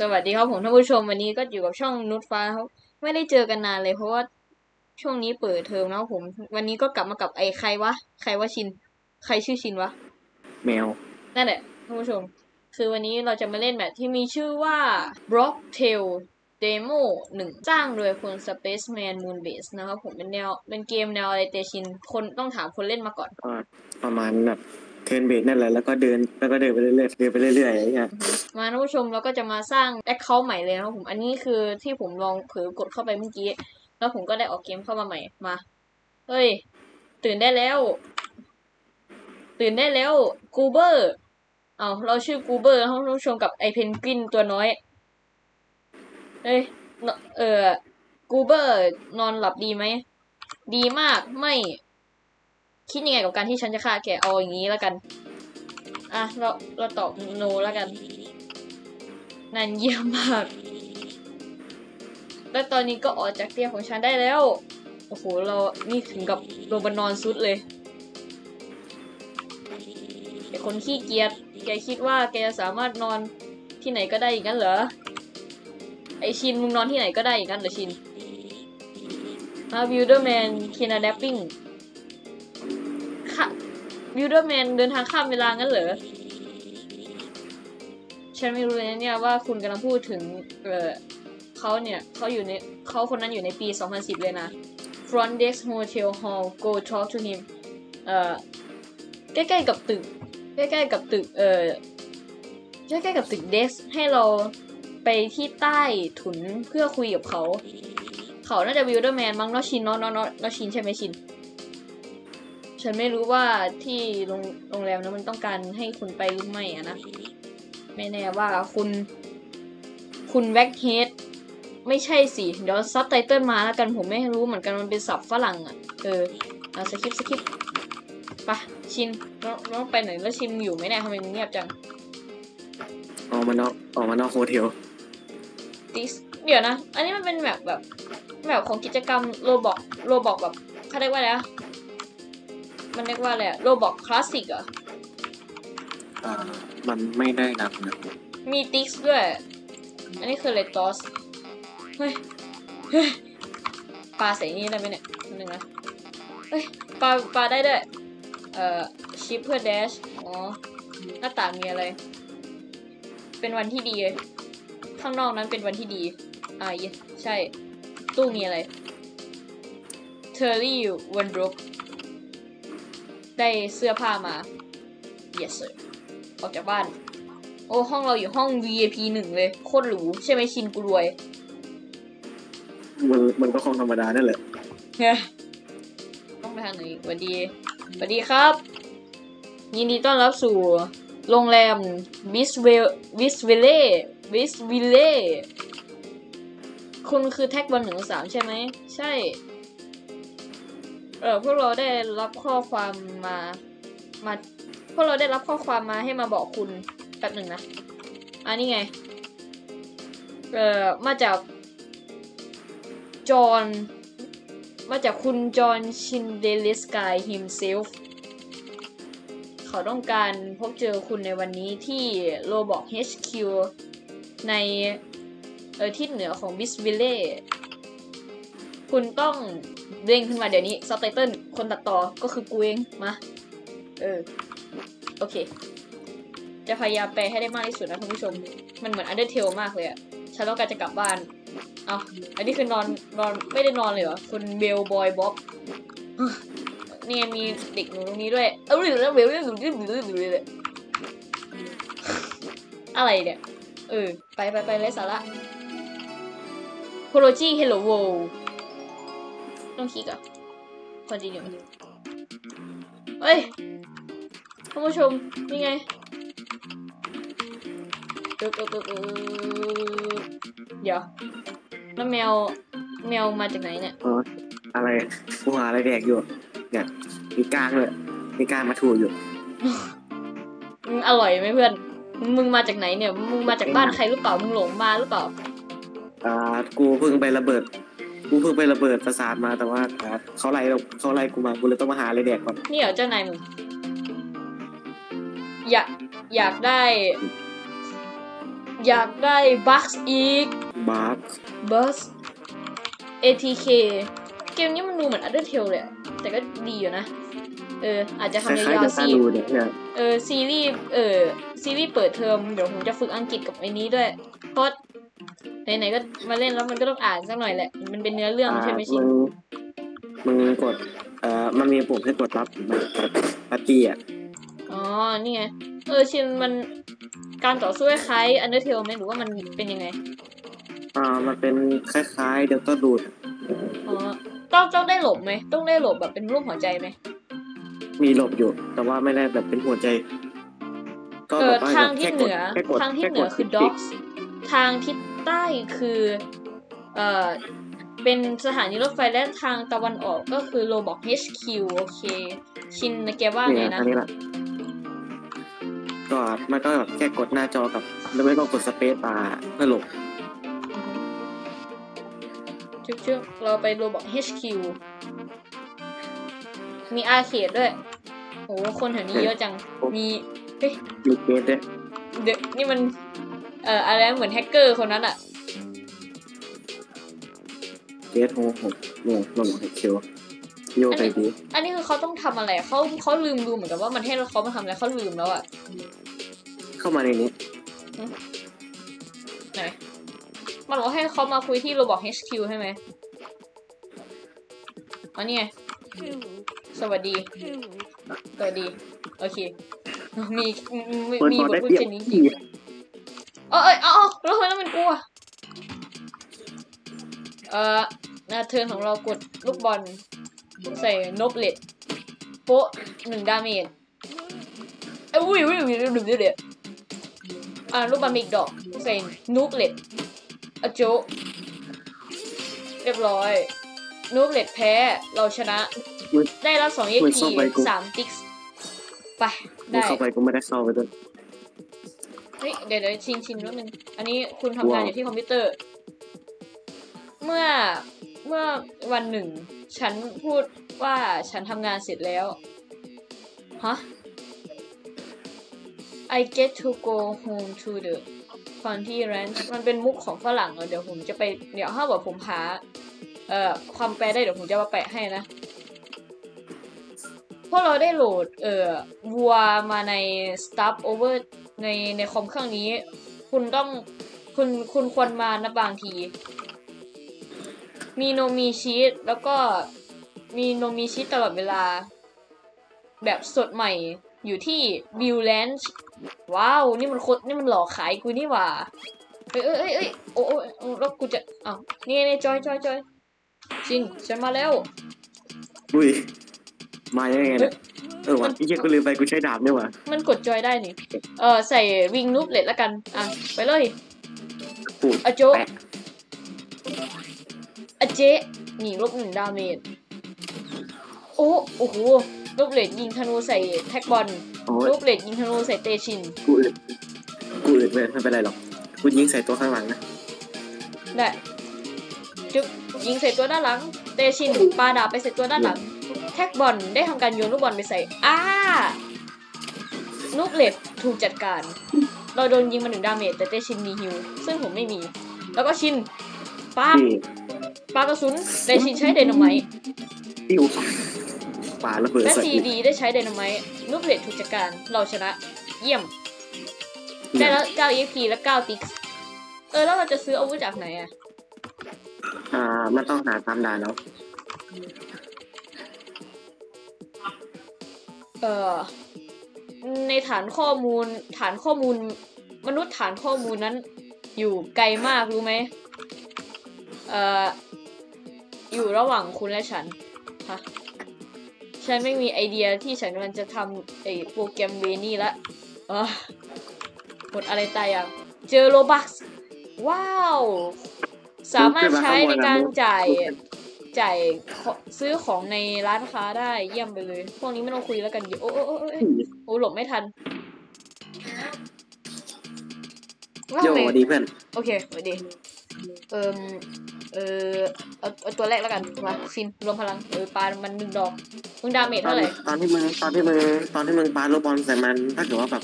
สวัสดีครับผมท่านผู้ชมวันนี้ก็อยู่กับช่องนุชฟ้าครับไม่ได้เจอกันนานเลยเพราะว่าช่วงนี้เปิดเทอมแล้วผมวันนี้ก็กลับมากับไอ้ใครวะชินใครชื่อชินวะแมวนั่นแหละท่านผู้ชมคือวันนี้เราจะมาเล่นแบบที่มีชื่อว่า Block Tales Demo 1 สร้างโดยคน Space Man Moon Base นะครับผมเป็นเกมแนวอะไรเตชินคนต้องถามคนเล่นมาก่อนประมาณแบบเทิร์นเบสนั่นแหละแล้วก็เดินไปเรื่อยๆอะไรเงี้ยมาท่านผู้ชมเราก็จะมาสร้าง Account ใหม่เลยนะครับผมอันนี้คือที่ผมลองเผลอกดเข้าไปเมื่อกี้แล้วผมก็ได้ออกเกมเข้ามาใหม่มาเฮ้ยตื่นได้แล้วกูเบอร์เอาเราชื่อกูเบอร์ท่านผู้ชมกับไอเพนกวินตัวน้อยเฮ้ยกูเบอร์นอนหลับดีไหมดีมากไม่คิดยังไงกับการที่ฉันจะฆ่าแกเอาอย่างนี้แล้วกันอ่ะเราตอบโนแล้วกันนั่นเยี่ยมมากแล้วตอนนี้ก็ออกจากเตียงของฉันได้แล้วโอ้โหเรานี่ถึงกับโดนนอนซุดเลยไอคนขี้เกียจแกคิดว่าแกจะสามารถนอนที่ไหนก็ได้อย่างนั้นเหรอไอชินมึงนอนที่ไหนก็ได้อย่างนั้นเหรอชินมาบิวเดอร์แมนคินาแดปปิ้งบิวเดอร์แมนเดินทางข้ามเวลางั้นเหรอฉันไม่รู้นะเนี่ยว่าคุณกำลังพูดถึงเขาเนี่ยเขาคนนั้นอยู่ในปี2010เลยนะ Front Desk Hotel Hall Go Talk to him ใกล้ๆกับตึกใกล้ๆกับตึก Desk ให้เราไปที่ใต้ถุนเพื่อคุยกับเขาน่าจะ Builderman มั้งน้อชินน้อชินใช่ไหมชินฉันไม่รู้ว่าที่โรงแรมนั้นมันต้องการให้คุณไปหรือไม่อะนะไม่แน่ว่าคุณแว็กเฮดไม่ใช่สิเดี๋ยวซับไตเติลมาแล้วกันผมไม่รู้เหมือนกันมันเป็นศัพท์ฝรั่งอ่ะสคริปปะชินน้องไปไหนแล้วชินอยู่ไหมเนี่ยทำไมเงียบจังออกมานอกโฮเทลเดี๋ยวนะอันนี้มันเป็นแบบของกิจกรรมโรบล็อกแบบเขาเรียกว่าอะไรมันเรียกว่าอะไรโรบล็อกคลาสสิกอ่ะมันไม่ได้นับนะมีติ๊กด้วยอันนี้คือเลตตอสเฮ้ยปลาใส่นี่ได้ไหมเนี่ยนึงนะเฮ้ยปลาได้ด้วยชิปเพื่อแดชอ๋อหน้าต่างมีอะไรเป็นวันที่ดีเลยข้างนอกนั้นเป็นวันที่ดีใช่ตู้มีอะไรเทอร์รี่วันดรอปได้เสื้อผ้ามา yes sir ออกจากบ้านโอ้ห้องเราอยู่ห้อง VIP 1เลยโคตรหรูใช่ไหมชินกูรวยมันก็ห้องธรรมดานั่นแหละต้องไปทางไหนสวัสดีครับยินดีต้อนรับสู่โรงแรมวิสวิลเล่คุณคือแท็กบอล1-3ใช่ไหมใช่พวกเราได้รับข้อความมาพวกเราได้รับข้อความมาให้มาบอกคุณแป๊บหนึ่งนะอันนี้ไงมาจากคุณจอห์นชินเดลิสกาย himself เขาต้องการพบเจอคุณในวันนี้ที่โรบอก HQ ในทิศเหนือของบิสวิลเล่คุณต้องเร่งขึ้นมาเดี๋ยวนี้ซับไตเติลคนตัดต่อก็คือกูเองมาโอเคจะพยายามแปลให้ได้มากที่สุดนะท่านผู้ชมมันเหมือน Undertale มากเลยอะฉันต้องการจะกลับบ้านเอาอันนี้คือนอนไม่ได้นอนเลยเหรอคนเบลบอยบ๊อบนี่มีเด็กหนูตรงนี้ด้วยอะไรเนี่ยไปไร้สาระโคโลจีเฮลโลโวต้องคิดอ่ะคอนติเนียเฮ้ยท่านผู้ชมนี่ไงเดี๋ยวแล้วแมวมาจากไหนเนี่ยอะไรกูหาอะไรแดกอยู่เนี่ยมีกางมาถูอยู่อร่อยไหมเพื่อนมึงมาจากไหนเนี่ยมึงมาจากบ้านใครหรือเปล่ามึงหลงมาหรือเปล่ากูเพิ่งไประเบิดประสาทมาแต่ว่าเขาไล่กูมากูเลยต้องมาหาอะไรแดกก่อนนี่เหรอเจ้านายมึงอยากได้ อยากได้บัคอีกบัค ATK เกมนี้มันดูเหมือน Other Tale เลยแต่ก็ดีอยู่นะอาจจะทำยาวๆซีรีส์เปิดเทอมเดี๋ยวผมจะฝึกอังกฤษกับไอ้นี้ด้วยเพราะไหนๆก็มาเล่นแล้วมันก็ต้องอ่านสักหน่อยแหละมันเป็นเนื้อเรื่องใช่ไหมชินมึงกดมันมีปุ่มให้กดรับบัตตี้อ่ะอ๋อนี่ไงชินมันการต่อสู้คล้ายอันเดอร์เทลไหมหรือว่ามันเป็นยังไงมันเป็นคล้ายๆเดลต้าดูดอ๋อต้องได้หลบไหมต้องได้หลบแบบเป็นรูปหัวใจไหมมีหลบอยู่แต่ว่าไม่ได้แบบเป็นหัวใจก็ทางที่เหนือคือด็อกส์ทางทิศใต้คือเป็นสถานีรถไฟและทางตะวันออกก็คือโรบล็อก HQ โอเคชินแกว่าไงนะก็มันก็แบบแค่กดหน้าจอกับแล้วไม่ก็กดสเปซบาร์เพื่อหลบชุบๆเราไปโรบล็อก HQมีอาร์เคดด้วยโอ้คนแถวนี้เยอะจังมีเฮ้ยมีเกมด้วยเด็กนี่มันอะไรเหมือนแฮกเกอร์คนนั้นอ่ะเกมโหผมแฮกเกอร์โยไปดีอันนี้คือเขาต้องทำอะไรเขาลืมดูเหมือนกันว่ามันให้เขามาทำอะไรเขาลืมแล้วอ่ะเข้ามาในนี้ไหนมันบอกให้เขามาคุยที่Roblox HQ ใช่ไหมอ๋อนี่ไงสวัสดีโอเคมีบทพูดเช่นนี้อีกเอ้ยแล้วมันกลัวเทิร์นของเรากดลูกบอลใส่นบเล็ดโป๊ะ1ดาเมจอุ้ยลูกบอลมีอีกดอกใส่นุบเล็ดอโจเรียบร้อยนุบเล็ดแพ้เราชนะได้รับ2 XP 3 ติ๊กไปได้เข้าไปกูไม่ได้เข้าไปด้วยเฮ้ยเดี๋ยวชินนิดนึงอันนี้คุณทำงานอยู่ที่คอมพิวเตอร์เมื่อวันหนึ่งฉันพูดว่าฉันทำงานเสร็จแล้วฮะ I get to go home to the country ranch มันเป็นมุกของฝรั่งเดี๋ยวผมจะไปเดี๋ยวถ้าบอกผมหาความแปลได้เดี๋ยวผมจะมาแปะให้นะพวกเราได้โหลดวัวมาใน Stopover ในคอมเครื่องนี้คุณควรมานะบางทีมีโนมีชีสแล้วก็มีโนมีชีสตลอดเวลาแบบสดใหม่อยู่ที่บิลแลนช์ว้าวนี่มันหลอกขายกูนี่หว่าเอ้ยโอ้แล้วกูจะอ้าวนี่จอยชินฉันมาแล้วอุ้ยมายังไงเนี่ยวันที่เช็คก็ลืมไปกูใช้ดาบเนี่ยว่ะมันกดจอยได้นี่ใส่วิงนุ๊บเล็ดละกันอ่ะไปเลยอโจอเจหนี-1ดาเมจโอ้โหนุ๊บเล็ดยิงธนูใส่แท็กบอลนุ๊บเล็ดยิงธนูใส่เตชินกูเล็ดเลยไม่เป็นไรหรอกกูยิงใส่ตัวข้างหลังนะได้จุ๊บยิงใส่ตัวด้านหลังเตชินปาดาบไปใส่ตัวด้านหลังแท็กบอลได้ทำการโยนลูกบอลไปใส่นุ๊กเล็ดถูกจัดการเราโดนยิงมา1 ดาเมจแต่เตชินมีฮิวซึ่งผมไม่มีแล้วก็ชินปากระสุนเตชินใช้ไดนาไมต์ปาระเบิดและซีดีได้ใช้ไดนาไมต์นุ๊กเล็ดถูกจัดการเราชนะเยี่ยมได้แล้ว9 EXP และ9 ติ๊กแล้วเราจะซื้ออาวุธจากไหนอ่ะมันต้องหาตามด่านแล้วในฐานข้อมูลมนุษย์ฐานข้อมูลนั้นอยู่ไกลมากรู้ไหมอยู่ระหว่างคุณและฉันฮะฉันไม่มีไอเดียที่ฉันกำลังจะทำไอโปรแกรมเวนี่ละหมดอะไรตายอ่ะเจอโรบัคว้าวสามารถใช้ในการจ่ายซื้อของในร้านค้าได้เยี่ยมไปเลยพวกนี้ไม่ต้องคุยแล้วกันอยู่โอ้หลบไม่ทันโยสวัสดีเพื่อนโอเคสวัสดีเอาตัวแรกแล้วกันมาซินรวมพลังปามัน1 ดอกมึงดาเมจเท่าไหร่ตอนที่มึงปาลูกบอลใส่มันถ้าเกิดว่าแบ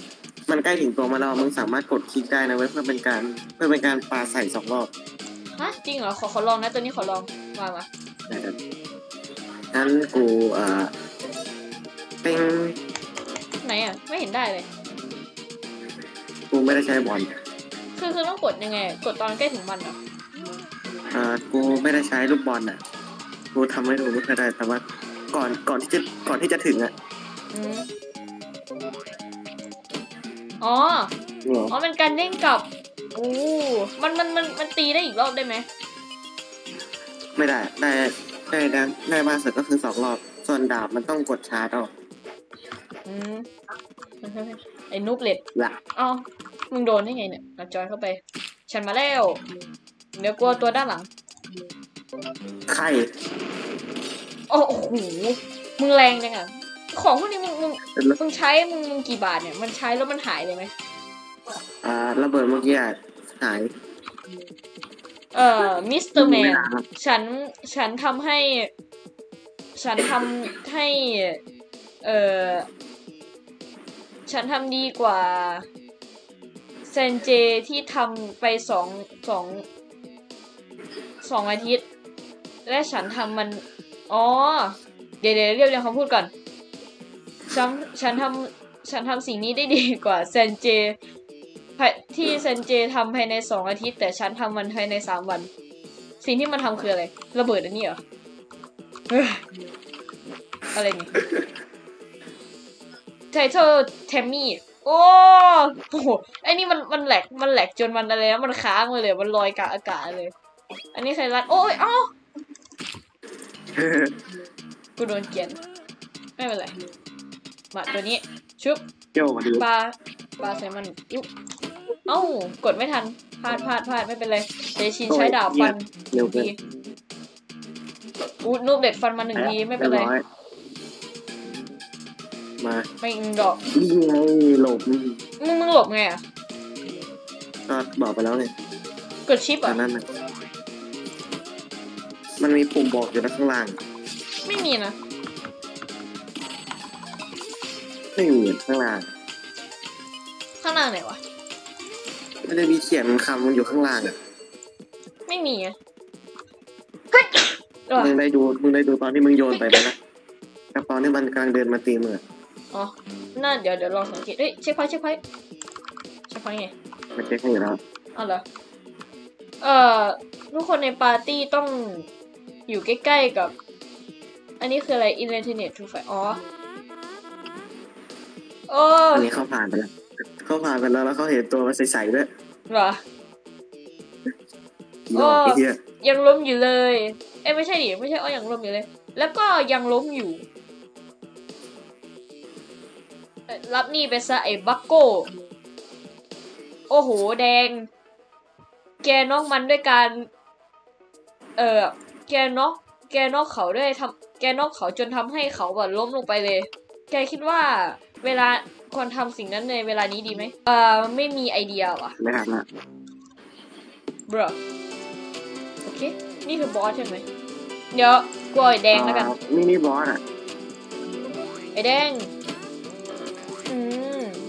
บ มันใกล้ถึงตัวมาเรามึงสามารถกดคลิกได้นะเว้ยเพื่อเป็นการปาใส่สองรอบฮะจริงเหรอขอลองนะตัวนี้ขอลองมาได้ครับงั้นกูเป็นไหนอ่ะไม่เห็นได้เลยกูไม่ได้ใช้บอลคือต้องกดยังไงกดตอนใกล้ถึงมันเหรอกูไม่ได้ใช้ลูกบอลอ่ะกูทำไม่รู้ไม่ได้แต่ว่าก่อนที่จะถึงอ่ะอ๋อเป็นการเด้งกลับโอ้มันตีได้อีกรอบได้ไหมไม่ได้ได้มาสุดก็คือสองรอบส่วนดาบมันต้องกดชาร์จเอาไอ้นุ๊กเล็ดละอ๋อมึงโดนได้ไงเนี่ยจอยเข้าไปฉันมาแล้วเดี๋ยวกลัวตัวด้านหลังใครโอ้โหมึงแรงจังอ่ะของพวกนี้มึงใช้มึงกี่บาทเนี่ยมันใช้แล้วมันหายเลยไหมระเบิดเมื่อกี้หายมิสเตอร์แมนฉันทำให้ฉันทำดีกว่าเซนเจที่ทำไปสองอาทิตย์และฉันทำมันอ๋อเดี๋ยวเรียบเรียงคำพูดก่อนฉันทำสิ่งนี้ได้ดีกว่าเซนเจที่เซนเจทำภายใน2อาทิตย์แต่ฉันทำมันภายใน3วันสิ่งที่มันทำคืออะไรระเบิดอันนี้เหรออะไรนี่ไทเทอร์เทมมี่โอ้โหไอ้นี่มันแหลกจนมันอะไรนะมันค้างไปเลยมันลอยกลางอากาศเลยอันนี้ใครรัดโอ้ยเอ้ากูโดนเกียนไม่เป็นไรมาตัวนี้ชุบปลาใส่มันเอ้ากดไม่ทันพลาดไม่เป็นไรเจชินใช้ดาบฟันดีอู้นูบเด็ดฟันมาหนึ่งทีไม่เป็นไรมาไม่ดอกนี่ไงหลบมึงหลบไงอ่ะก็บอกไปแล้วเลยกดชิปอ่ะนั่นน่ะมันมีปุ่มบอกอยู่ข้างล่างไม่มีนะไม่มีข้างล่างไหนวะไม่ได้มีเขียนคำมันอยู่ข้างล่างอ่ะไม่มีอ่ะมึงได้ดูตอนที่มึงโยนไปนะกับตอนที่มันกำลังเดินมาตีมึงอ๋อน่าเดี๋ยวลองสังเกตเฮ้ยเช็คพอยต์ไงมันเช็คให้อยู่แล้วอ๋อเหรอทุกคนในปาร์ตี้ต้องอยู่ใกล้ๆกับอันนี้คืออะไรอินเทอร์เน็ตทูไฟอ๋ออันนี้เขาผ่านไปแล้วแล้วเขาเห็นตัวมันใสๆด้วยเหรอยังล้มอยู่เลยเอ้ไม่ใช่ดิไม่ใช่ยังล้มอยู่เลยแล้วก็ยังล้มอยู่รับนี่ไปซะไอ้บักโก้โอ้โหแดงแกนอกมันด้วยการแกนอกเขาด้วยทำแกนอกเขาจนทำให้เขาแบบล้มลงไปเลยแกคิดว่าเวลาคนทำสิ่งนั้นในเวลานี้ดีไหมไม่มีไอเดียว่ะไม่ทำละบรอโอเคนี่คือบอสใช่ไหมเดี๋ยวกลัวไอแดงแล้วกันนี่บอสอ่ะไอแดง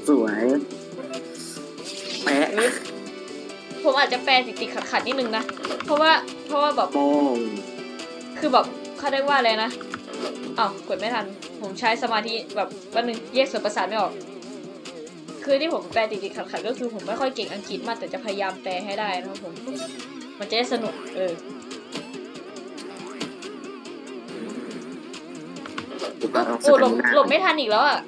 สวยแปะผมอาจจะแปลติดๆขัดๆนิดนึงนะเพราะว่าแบบคือแบบเขาเรียกว่าอะไรนะอ้าวกดไม่ทันผมใช้สมาธิแบบวันหนึ่งแยกส่วนประสาทไม่ออกคือที่ผมแปลติดๆขัดๆก็คือผมไม่ค่อยเก่งอังกฤษมากแต่จะพยายามแปลให้ได้นะครับผมมันจะได้สนุกโอ้หลบไม่ทันอีกแล้วอ่ะ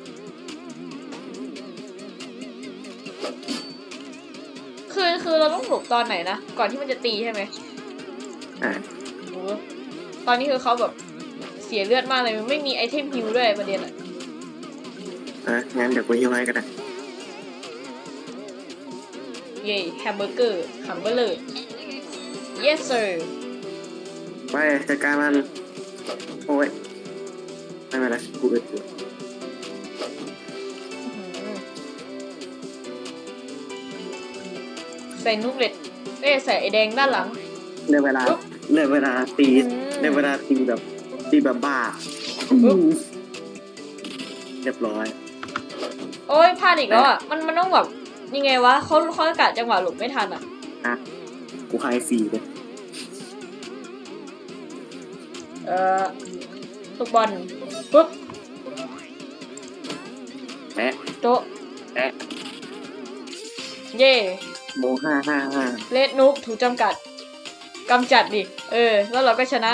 คือเราต้องหลบตอนไหนนะก่อนที่มันจะตีใช่ไหมตอนนี้คือเขาแบบเสียเลือดมากเลยมันไม่มีไอเทมฮิวด้วยประเด็นอ่ะงั้นเดี๋ยวกูฮิวให้กันนะเย่แฮมเบอร์เกอร์ขำไปเลย yes sir ไปจัดการมันโอ้ยไม่เป็นไรกูอึดอยู่ใส่นุ๊กเล็ดใส่ไอแดงด้านหลังในเวลาตีแบบบ้าเรียบร้อย โอ้ยพลาดอีกแล้วอ่ะมันต้องแบบยังไงวะเขากะจังหวะหลบไม่ทันอ่ะกูให้ฟรีเลยตกบอลปุ๊บแอะโตแอะเย่โม555เลดนุกถูกจำกัดกำจัดดิแล้วเราก็ชนะ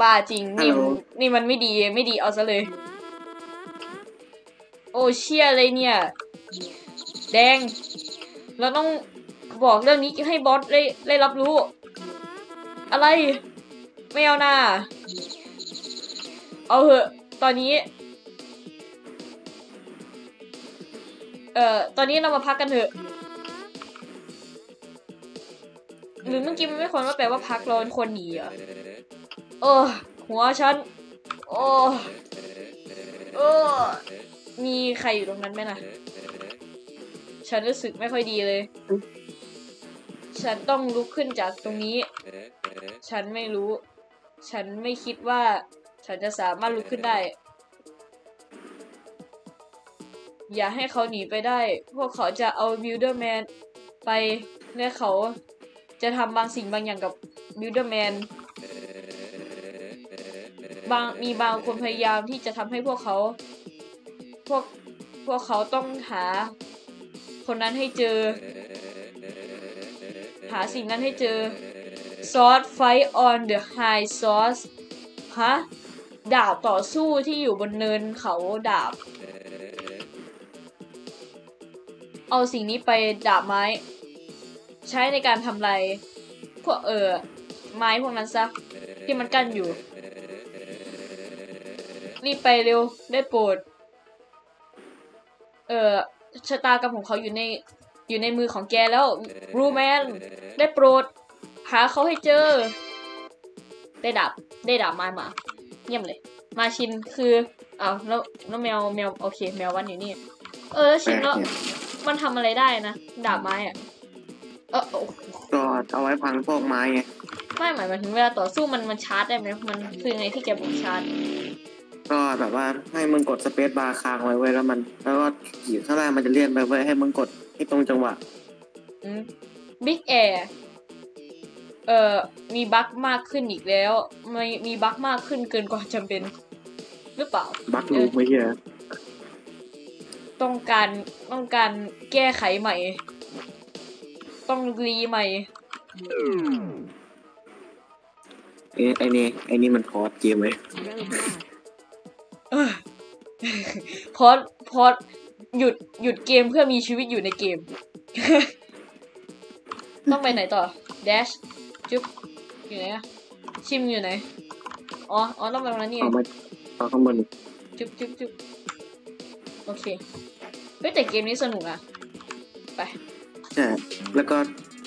บ้าจริงนี่มันไม่ดีเอาซะเลยโอเชียเลยเนี่ยแดงเราต้องบอกเรื่องนี้ให้บอสได้รับรู้อะไรไม่เอาหน้าเอาเหอะตอนนี้เรามาพักกันเถอะหรือเมื่อกี้มันไม่ควรว่าแปลว่าพักร้อนคนหนีอ่ะหัวฉันมีใครอยู่ตรงนั้นไหมนะฉันรู้สึกไม่ค่อยดีเลยฉันต้องลุกขึ้นจากตรงนี้ฉันไม่รู้ฉันไม่คิดว่าฉันจะสามารถลุกขึ้นได้อย่าให้เขาหนีไปได้พวกเขาจะเอาบิลเดอร์แมนไปและเขาจะทำบางสิ่งบางอย่างกับบิลเดอร์แมนมีบางคนพยายามที่จะทำให้พวกเขาต้องหาคนนั้นให้เจอหาสิ่งนั้นให้เจอ sword fight on the high source ฮะดาบต่อสู้ที่อยู่บนเนินเขาดาบเอาสิ่งนี้ไปดาบไม้ใช้ในการทำลายพวกไม้พวกนั้นซะที่มันกั้นอยู่รีบไปเร็วได้โปรดชะตากรรมของเขาอยู่ในมือของแกแล้ว Blue man ได้โปรดหาเขาให้เจอได้ดาบไม้มาเงียบเลยมาชินคืออ้าวแล้วแมวโอเคแมววันอยู่นี่ชินแล้วมันทำอะไรได้นะดาบไม้อ่ะก็เอาไว้พังพวกไม้ไงไม่หมายถึงเวลาต่อสู้มันชาร์จได้ไหมมันคือไงที่แกบอกชาร์จก็แบบว่าให้มึงกดสเปซบาร์ค้างไว้แล้วมันแล้วก็ขีดข้างล่างมันจะเลื่อนไปไว้ให้มึงกดให้ตรงจังหวะบิ๊กแอร์มีบั๊กมากขึ้นอีกแล้วไม่มีบั๊กมากขึ้นเกินกว่าจำเป็นหรือเปล่าบั๊กลูกไม่เยอะต้องการแก้ไขใหม่ต้องรีใหม่ไอ้นี่มันพอดเกมไหมพอดหยุดเกมเพื่อมีชีวิตอยู่ในเกม ต้องไปไหนต่อแดชจุ๊บอยู่ไหนอะชิมอยู่ไหนอ๋อต้องไปตรงนั้นนี่เอาข้างบนจุ๊บจุ๊บจุ๊บโอเคแต่เกมนี้สนุกอะไปใช่แล้วก็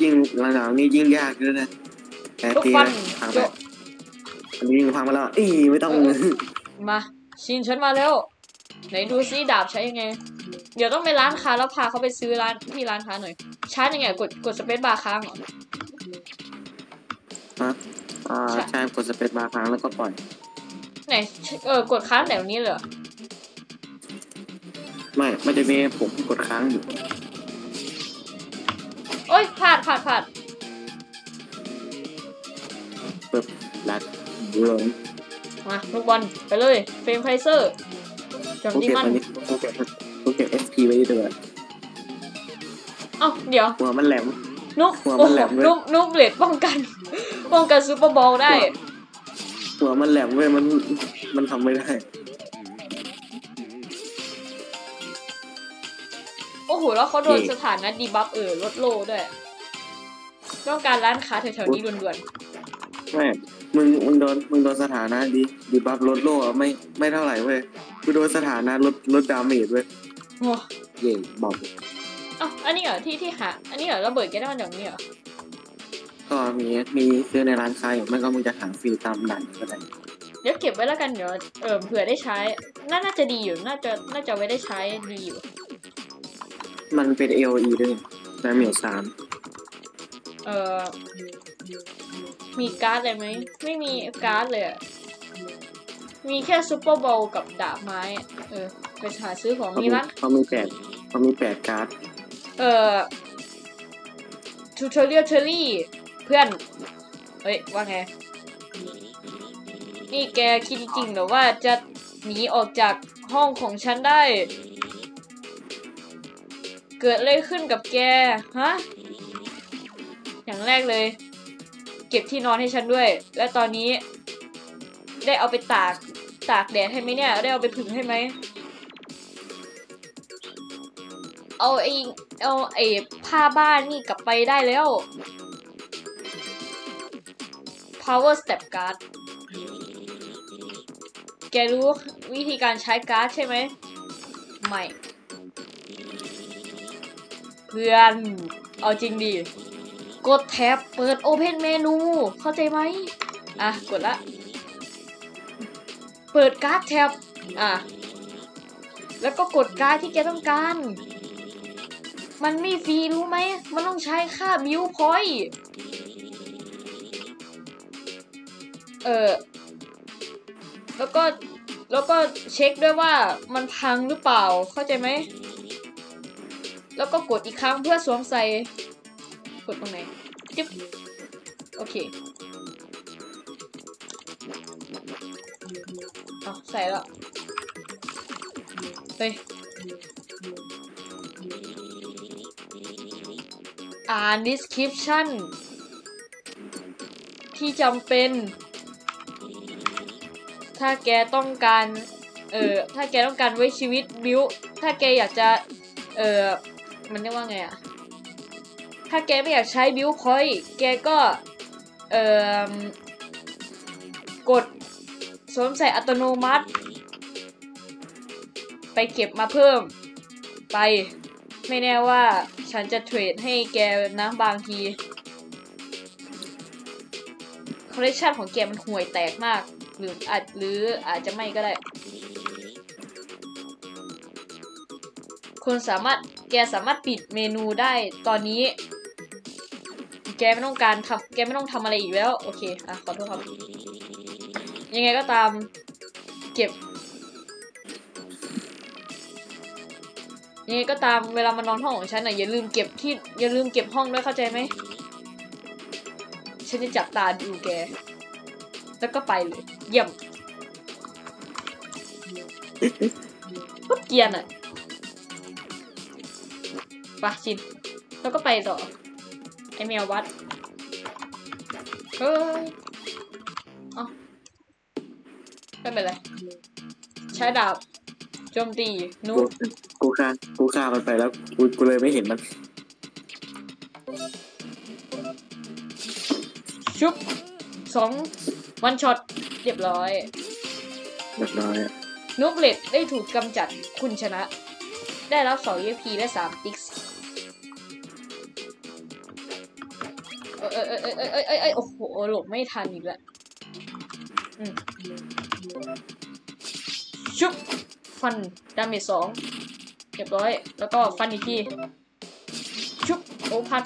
ยิ่งหลังๆนี่ยิ่งยากด้วยนะแต่ตีพังไปอันนี้พังมาแล้วไม่ต้องมาชินฉันมาแล้วไหนดูซิดาบใช้ยังไงเดี๋ยวต้องไปร้านค้าแล้วพาเขาไปซื้อร้านที่ร้านค้าหน่อยชาร์จยังไงกดสเปซบาร์ค้างเหรอใช่กดสเปซบาร์ค้างแล้วก็ปล่อยไหนกดค้างแต่ตรงนี้เหรอไม่จะมีผมกดค้างอยู่โอ๊ยพลาดปึ๊บลัดเรื่องมาลูกบอลไปเลยเฟรมไพเซอร์จอมดีมันโอเค SP ไว้ด้วย เดี๋ยวหัวมันแหลมนุกเบลดป้องกันซูเปอร์บอลได้หัวมันแหลมเว้ยมันทำไม่ได้โอ้โหแล้วเขาโดนสถานะดีบัฟลดโลด้วยต้องการร้านค้าแถวๆนี้ด่วนๆแม่มึงโดนสถานะดีบัฟลดโลไม่เท่าไหร่เว้ยกูโดนสถานะลดดาเมจเว้ยโอ้เย่บอกอันนี้เหรอที่หาอันนี้เหรอระเบิดแกได้มาอย่างนี้เหรอก็มีซื้อในร้านค้าอยู่ไม่ก็มึงจะหาฟรีตามด่านก็ได้เดี๋ยวเก็บไว้แล้วกันเดี๋ยวเผื่อได้ใช้น่าจะดีอยู่น่าจะไว้ได้ใช้ดีอยู่มันเป็น AOE ด้วยดาเมจ3มีการ์ดอะไรไหมไม่มีการ์ดเลยมีแค่ซุปเปอร์บอลกับดาบไม้ ไปหาซื้อของมีร้านเขามีแปดการ์ดtutorial theory เพื่อนเฮ้ยว่าไงนี่แกคิดจริงหรือว่าจะหนีออกจากห้องของฉันได้เกิดอะไรขึ้นกับแกฮะอย่างแรกเลยเก็บที่นอนให้ฉันด้วยและตอนนี้ได้เอาไปตากแดดให้ไหมเนี่ยได้เอาไปผึ่งให้ไหมเอาไอ้ผ้าบ้านนี่กลับไปได้แล้ว power step card แกรู้วิธีการใช้การ์ดใช่ไหมไม่เพื่อนเอาจริงดิกดแท็บเปิด Open เมนูเข้าใจไหมอ่ะกดละเปิดการ์ดแท็บอ่ะแล้วก็กดการ์ดที่แกต้องการมันไม่ฟรีรู้ไหมมันต้องใช้ค่าบิวพอยต์แล้วก็เช็คด้วยว่ามันพังหรือเปล่าเข้าใจไหมแล้วก็กดอีกครั้งเพื่อสวมใส่กดตรงไหนจึ๊บโอเคอ๋อใส่แล้วเฮ้ยอ่าน description ที่จำเป็นถ้าแกต้องการถ้าแกต้องการไว้ชีวิตบิวถ้าแกอยากจะมันเรียกว่าไงอะถ้าแกไม่อยากใช้บิวพอยต์แกก็กดสวมใส่อัตโนมัติไปเก็บมาเพิ่มไปไม่แน่ว่าฉันจะเทรดให้แกนะบางทีคอลเลคชันของแกมันห่วยแตกมากหรืออาจจะไม่ก็ได้คุณสามารถปิดเมนูได้ตอนนี้แกไม่ต้องการทำอะไรอีกแล้วโอเคอ่ะขอโทษครับยังไงก็ตามเก็บยังไงก็ตามเวลามานอนห้องของฉันน่ะอย่าลืมเก็บห้องด้วยเข้าใจไหมฉันจะจับตาดูแกแล้วก็ไปเลยเยี่ยมก็เกียร์น่ะปะชินแล้วก็ไปต่อไอแมววัดเฮ้ยอ๋อไม่เป็นไรใช้ดาบโจมตีนุ๊กกูฆ่ามันไปแล้วกูเลยไม่เห็นมันชุบ2 วันช็อตเรียบร้อยนุ๊กเล็ดได้ถูกกำจัดคุณชนะได้รับ2 EFP และ3 Ticksโอ้โหหลบไม่ทันอีกแล้วชุบฟันดาเมจ2เรียบร้อยแล้วก็ฟันอีกทีชุบโอ้พัด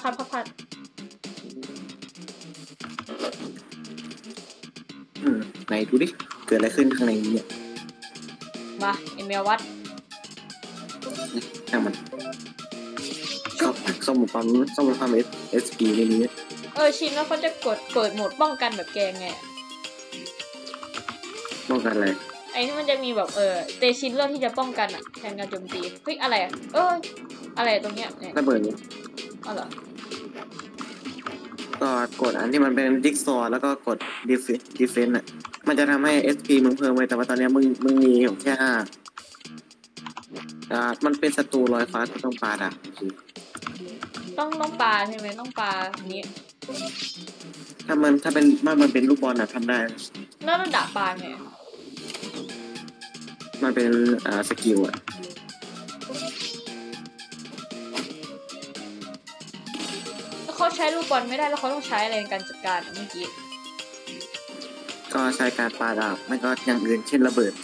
ไหนดูดิเกิดอะไรขึ้นข้างในเนี่ยมาเอเมลวัดมันสมุดความ SP ในนี้ชินแล้วเขาจะกดเปิดโหมดป้องกันแบบแกงไงป้องกันอะไรไอ้นี่มันจะมีแบบเตชินเลือกที่จะป้องกันอะแทนการโจมตีเฮ้ยอะไรอะอะไรตรงเนี้ยระเบิดอ๋อเหรอก็กดอันที่มันเป็นดิกซอร์แล้วก็กดดิเฟนส์อะมันจะทำให้ SP มึงเพิ่มไปแต่ว่าตอนนี้มึงมีอยู่แค่5มันเป็นศัตรูลอยฟ้าต้องปลาดักต้องปลาใช่ไหมต้องปลานี้ถ้ามันเป็นลูกบอลอะทำได้แล้วมันดักปลาไงมันเป็นสกิลอะแล้วเขาใช้ลูกบอลไม่ได้แล้วเขาต้องใช้อะไรในการจัดการเมื่อกี้ก็ใช้การปลาดักไม่ก็อย่างอื่นเช่นระเบิด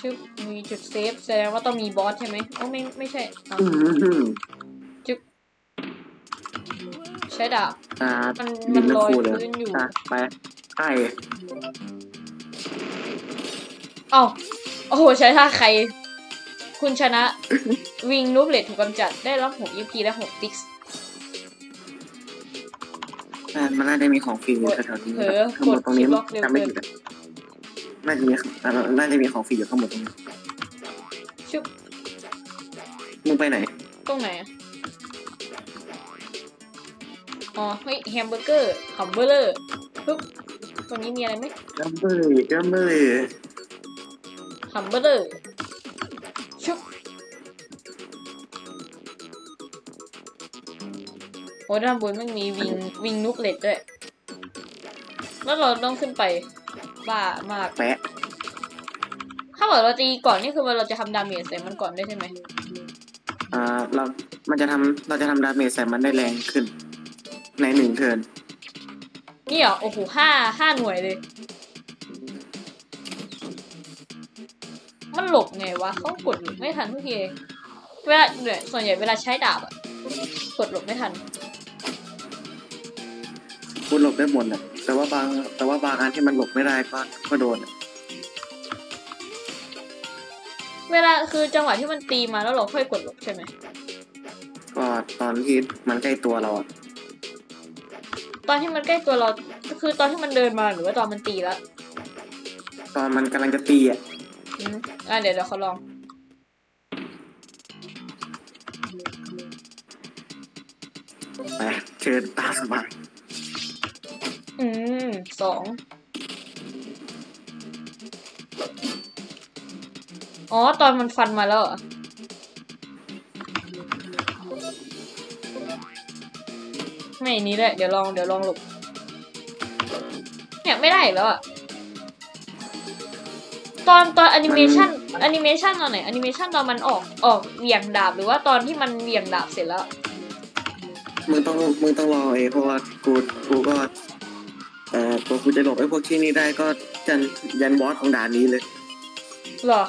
ชึบมีจุดเซฟแสดงว่าต้องมีบอสใช่ไหมไม่ใช่ชึบ ช้ดาบมันลอยพื้นอยู่ไปไอ้เอ้าโอ้โหใช้ท่าใครคุณชนะวิงนูบเลตถูกกำจัดได้รับ6 EP และ6ติ๊กมันน่าได้มีของฟรีอยู่แถวๆนี้ทั้งหมดตรงนี้จำไม่ผิดน่าจะมีของฟรีอยู่ทั้งหมดตรงนี้ชุบมึงไปไหนตรงไหนอ๋อเฮ้ยแฮมเบอร์เกอร์ขำเบอร์เลอร์ปุ๊บตรงนี้มีอะไรไหมแฮมเบอร์ขำเบอร์เลอร์ชุบโอ้ด้านบนมันมีวิงนุกเล็ดด้วยแล้วเราต้องขึ้นไปบ้ามากแปะถ้าบอกเราตีก่อนนี่คือว่าเราจะทำดาเมจใส่มันก่อนได้ใช่ไหมเราจะทำดาเมจใส่มันได้แรงขึ้นใน1เทิร์นนี่เหรอโอ้โหห้าหน่วยเลยมันหลบไงวะเขากดหลบไม่ทันทุกทีเวลาเนี่ยส่วนใหญ่เวลาใช้ดาบอะกดหลบไม่ทันกดหลบได้หมดอะแต่ว่าบางอันที่มันหลบไม่ได้ก็โดนเวลาคือจังหวะที่มันตีมาแล้วเราค่อยกดหลบใช่ไหมก็ตอนที่มันใกล้ตัวเราตอนที่มันใกล้ตัวเราคือตอนที่มันเดินมาหรือว่าตอนมันตีแล้วตอนมันกำลังจะตีอ่ะเดี๋ยวเขาลองไปเชิญตาสบาย2อ๋อตอนมันฟันมาแล้วเหรอไม่นี้เลยเดี๋ยวลองหลบเนี่ยไม่ได้แล้วอ่ะตอนแอนิเมชันตอนไหนแอนิเมชันตอนมันออกเหวี่ยงดาบหรือว่าตอนที่มันเหวี่ยงดาบเสร็จแล้วมึงต้องรอเพราะว่ากูก็พอกูจะหลบไอ้พวกที่นี่ได้ก็ยันบอสของด่านนี้เลยเหรอ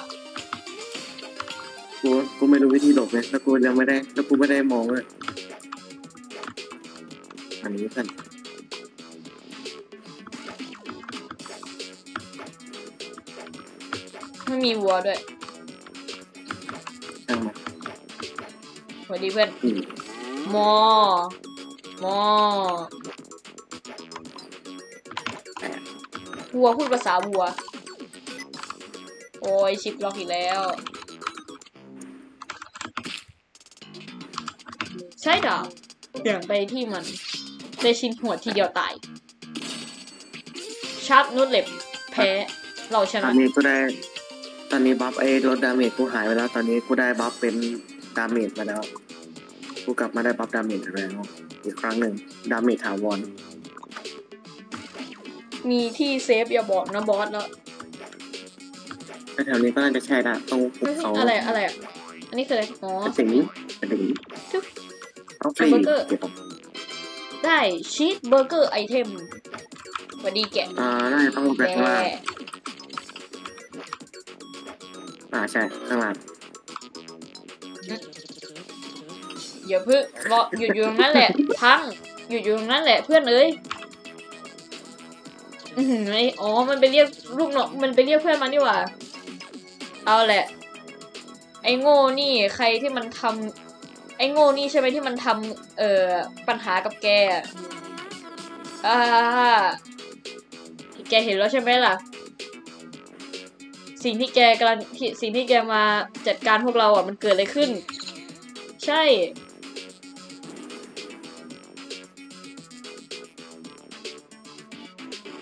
กูไม่รู้วิธีหลบเลยแล้วกูยังไม่ได้แล้วกูไม่ได้มองเลยอันนี้กันไม่มีวัวด้วยสวัสดีเพื่อนมอวัวพูดภาษาวัวโอ้ยชิปล็อกอีกแล้วใช่ดาวเบี่ยงไปที่มันได้ชินหัวทีเดียวตายชาร์ปนุชเล็บแพ้เราชนะตอนนี้บัฟไอ้ลดดาเมจกูหายไปแล้วตอนนี้กูได้บัฟเป็นดาเมจมาแล้วกูกลับมาได้บัฟดาเมจแล้วอีกครั้งหนึ่งดาเมจถาวรมีที่เซฟอย่าบอกนะบอสแล้วแถวนี้ก็น่าจะใช่ละตรงภูเขาอะไรอันนี้คืออะไรอ๋อสิ่งนี้ทุกเอาฟรีได้ชีสเบอร์เกอร์ไอเทมสวัสดีแกน่าจะต้องแบกว่าใช่ข้างหลังอย่าเพิ่งรออยู่ตรงนั้นแหละพังอยู่ตรงนั้นแหละเพื่อนเอ้ยอ๋อมันไปเรียกลูกน้องมันไปเรียกเพื่อนมันนี่หว่าเอาแหละไอ้โง่นี่ใครที่มันทำไอ้โง่นี่ใช่ไหมที่มันทำปัญหากับแกแกเห็นแล้วใช่ไหมล่ะสิ่งที่แกมาจัดการพวกเราอ่ะมันเกิดอะไรขึ้นใช่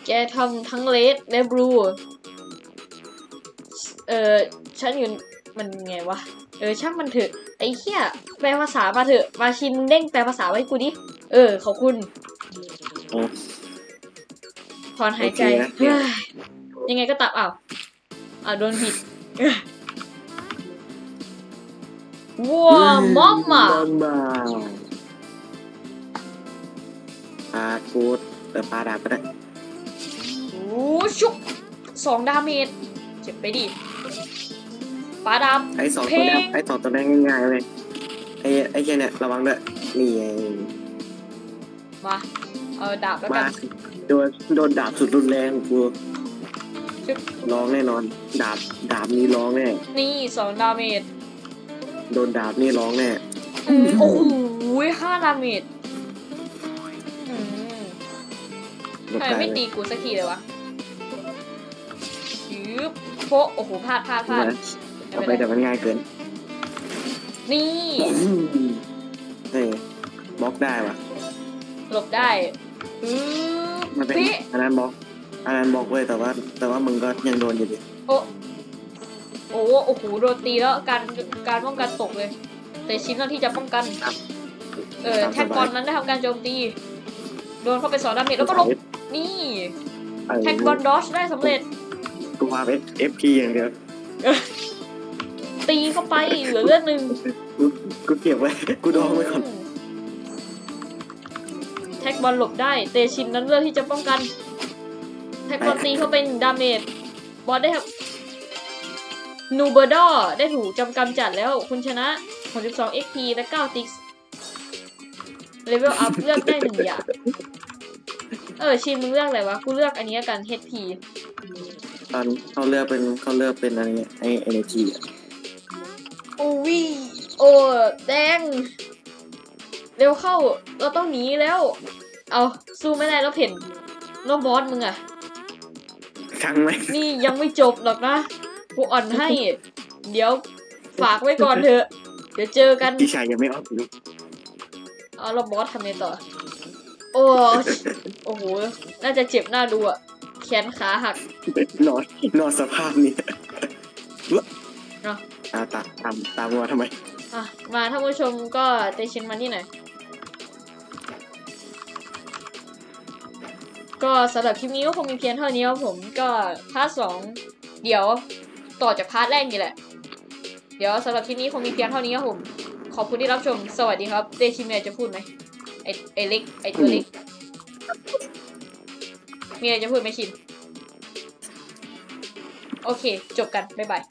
แกทำทั้งเลดและบลูฉันอยู่มันไงวะช่างมันเถอะไอ้เหี้ยแปลภาษามาเถอะมาชินเด้งแปลภาษาไว้กูดิขอบคุณถอนหายใจยังไงก็ตับอ้าวโดนผิดวัวมอมมาปลาพูดปลาดาบไปได้โอ้ชุก2ดาเมจเจ็บไปดิปลาดาบไอ้2ตัวนี้ง่ายๆเลยไอ้เนี่ยระวังด้วยนี่ มาเอาดาบแล้วกันโดนดาบสุดรุนแรงกูร้องแน่นอนดาบนี้ร้องแน่นี่2ดาเมจโดนดาบนี่ร้องแน่โอ้โห5ดาเมจทำไมไม่ตีกูสักทีเลยวะยืบโพโอ้โหพลาดเอาไปแต่มันง่ายเกินนี่เฮ้ยบล็อกได้ปะหลบได้มันเป็นอันนั้นบล็อกเว้ยแต่ว่ามึงก็ยังโดนอยู่ดิโอ้โหโดนตีแล้วการป้องกันตกเลยแต่ชิ้นนั้นที่จะป้องกันแท็กบอลนั้นได้ทำการโจมตีโดนเข้าไป2ดาเมจแล้วก็ลบนี่แท็กบอลดอชได้สำเร็จกูมาเป็น FP อย่างเดียวตีเข้าไปเหลือเลือดหนึ่งกูเก็บไว้กูดองไว้ก่อนแท็กบอลหลบได้เตชินนั้นเลือกที่จะป้องกันแท็กบอลตีเข้าไปดาเมจบอลได้ครับนูเบอร์ดอได้ถูกจำกำจัดแล้วคุณชนะ62 XP และ9ติ๊กเลเวลอัพเลือกได้1อย่างชินมึงเลือกอะไรวะกูเลือกอันนี้กัน HP ตอนเขาเลือกเป็นอะไรไอ energy โอ้ยโอ้แดงเร็วเข้าเราต้องหนีแล้วเอาสู้ไม่ได้แล้วเพ่นน้องบอสมึงอะฟังไหมนี่ยังไม่จบหรอกนะกูอ่อนให้เดี๋ยวฝากไว้ก่อนเถอะเดี๋ยวเจอกันพี่ชายยังไม่ออกลูกเอาเราบอสทำไงต่อโอ้โหน่าจะเจ็บหน้าดูอะแขนขาหักนอนสภาพนี้เนาะตามวัวทำไมมาท่านผู้ชมก็เตชินมาที่ไหนก็สำหรับคลิปนี้ก็คงมีเพียงเท่านี้ครับผมก็พาร์ท2เดี๋ยวต่อจากพาร์ทแรกนี่แหละเดี๋ยวสำหรับคลิปนี้คงมีเพียงเท่านี้ครับผมขอบคุณที่รับชมสวัสดีครับเตชินมีอะไรจะพูดไหมไอเล็กไอตัวเล็กมีอะไรจะพูดไหมชินโอเคจบกันบ๊ายบาย